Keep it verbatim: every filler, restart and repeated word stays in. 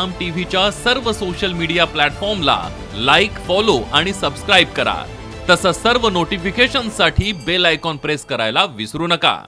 साम टीव्हीच्या सर्व social media प्लॅटफॉर्मला लाईक फॉलो आणि सबस्क्राइब करा तसं सर्व नोटिफिकेशनसाठी बेल आयकॉन प्रेस करायला विसरू नका।